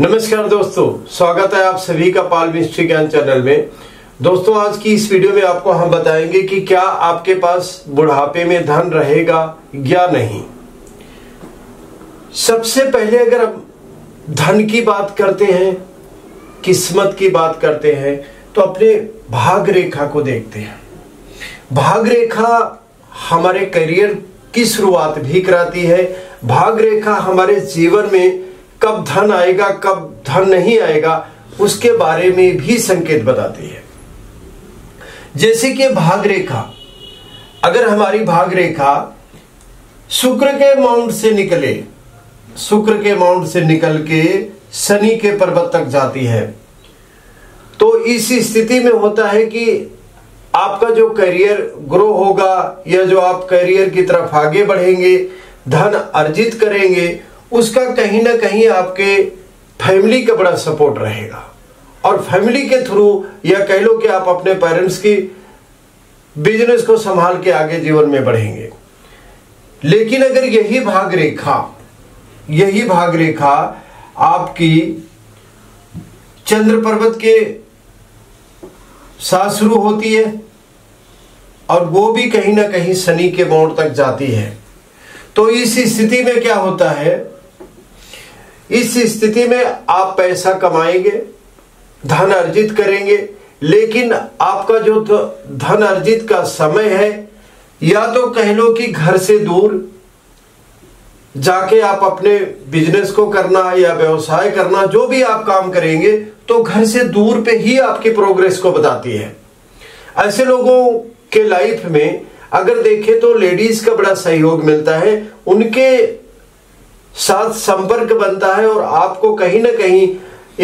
नमस्कार दोस्तों, स्वागत है आप सभी का पालमिस्ट्री ज्ञान चैनल में। दोस्तों, आज की इस वीडियो में आपको हम बताएंगे कि क्या आपके पास बुढ़ापे में धन रहेगा या नहीं। सबसे पहले अगर हम धन की बात करते हैं, किस्मत की बात करते हैं, तो अपने भाग रेखा को देखते हैं। भाग रेखा हमारे करियर की शुरुआत भी कराती है। भाग रेखा हमारे जीवन में कब धन आएगा, कब धन नहीं आएगा, उसके बारे में भी संकेत बताती है। जैसे कि भाग रेखा, अगर हमारी भाग रेखा शुक्र के माउंट से निकले, शुक्र के माउंट से निकल के शनि के पर्वत तक जाती है, तो इस स्थिति में होता है कि आपका जो करियर ग्रो होगा या जो आप करियर की तरफ आगे बढ़ेंगे, धन अर्जित करेंगे, उसका कहीं ना कहीं आपके फैमिली का बड़ा सपोर्ट रहेगा। और फैमिली के थ्रू या कह लो कि आप अपने पेरेंट्स की बिजनेस को संभाल के आगे जीवन में बढ़ेंगे। लेकिन अगर यही भाग रेखा आपकी चंद्र पर्वत के साथ शुरू होती है और वो भी कहीं ना कहीं शनि के मोड़ तक जाती है, तो इस स्थिति में क्या होता है, इस स्थिति में आप पैसा कमाएंगे, धन अर्जित करेंगे, लेकिन आपका जो धन अर्जित का समय है, या तो कह लो कि घर से दूर जाके आप अपने बिजनेस को करना या व्यवसाय करना, जो भी आप काम करेंगे, तो घर से दूर पे ही आपकी प्रोग्रेस को बताती है। ऐसे लोगों के लाइफ में अगर देखें तो लेडीज का बड़ा सहयोग मिलता है, उनके साथ संपर्क बनता है और आपको कहीं ना कहीं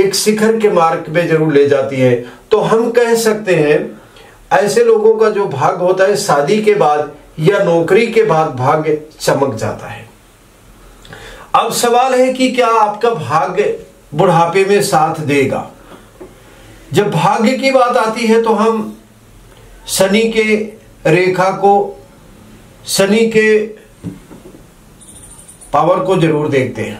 एक शिखर के मार्ग पे जरूर ले जाती है। तो हम कह सकते हैं ऐसे लोगों का जो भाग होता है, शादी के बाद या नौकरी के बाद भाग चमक जाता है। अब सवाल है कि क्या आपका भाग बुढ़ापे में साथ देगा। जब भाग्य की बात आती है तो हम शनि के रेखा को, शनि के पावर को जरूर देखते हैं।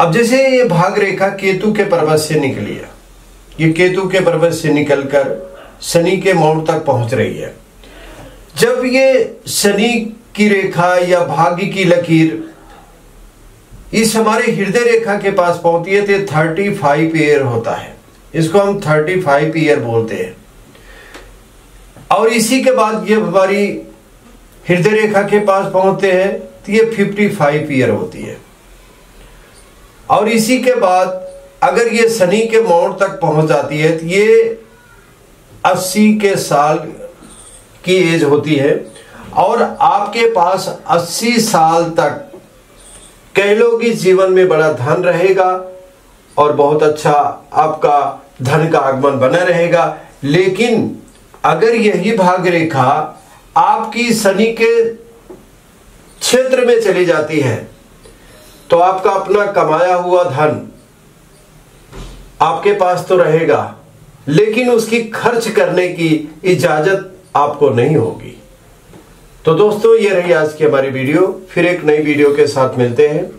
अब जैसे ये भाग रेखा केतु के पर्वत से निकली है, ये केतु के पर्वत से निकलकर शनि के माउंट तक पहुंच रही है। जब ये शनि की रेखा या भाग्य की लकीर इस हमारे हृदय रेखा के पास पहुंचती है तो 35 ईयर होता है, इसको हम 35 ईयर बोलते हैं। और इसी के बाद जब हमारी हृदय रेखा के पास पहुंचते हैं तो ये 55 ईयर होती है। और इसी के बाद अगर ये शनि के मोड़ तक पहुंच जाती है तो ये 80 के साल की एज होती है। और आपके पास 80 साल तक कह लो कि जीवन में बड़ा धन रहेगा और बहुत अच्छा आपका धन का आगमन बना रहेगा। लेकिन अगर यही भाग रेखा आपकी शनि के क्षेत्र में चली जाती है तो आपका अपना कमाया हुआ धन आपके पास तो रहेगा, लेकिन उसकी खर्च करने की इजाजत आपको नहीं होगी। तो दोस्तों, ये रही आज की हमारी वीडियो। फिर एक नई वीडियो के साथ मिलते हैं।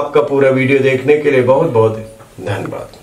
आपका पूरा वीडियो देखने के लिए बहुत बहुत धन्यवाद।